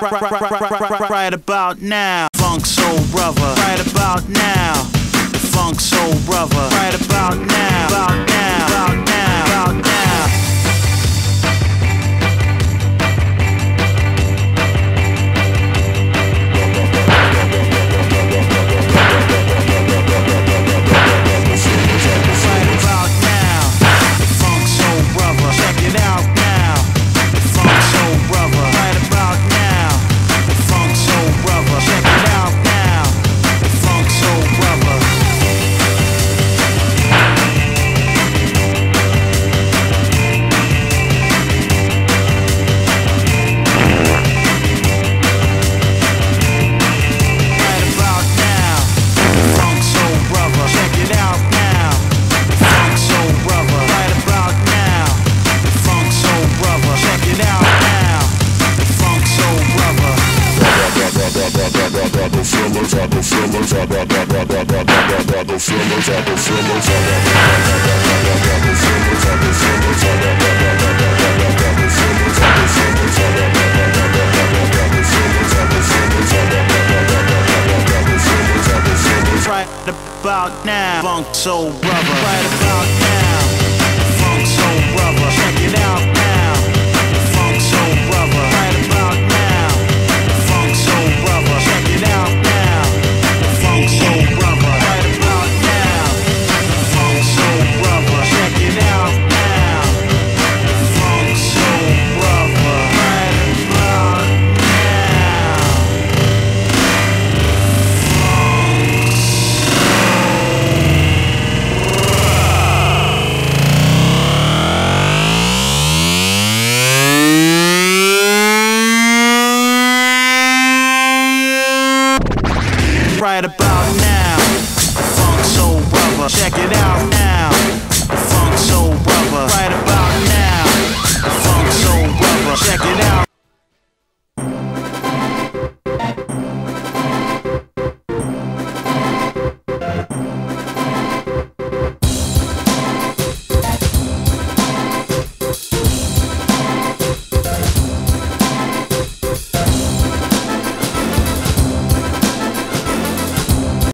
right about now. Funk Soul Brother, right about now. The Funk Soul Brother, right about now. About now, about now, about now. Right about now, Funk Soul Brother. Right about now, Funk Soul Brother. Check it out.